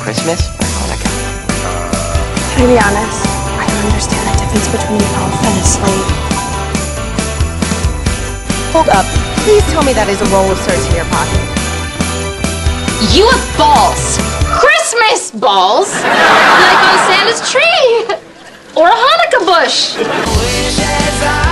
Christmas? Or Hanukkah? To be honest, I don't understand the difference between an elf and a slave. Hold up. Please tell me that is a roll of certs in your pocket. You have balls! Christmas balls! Like on Santa's tree! Or a Hanukkah bush!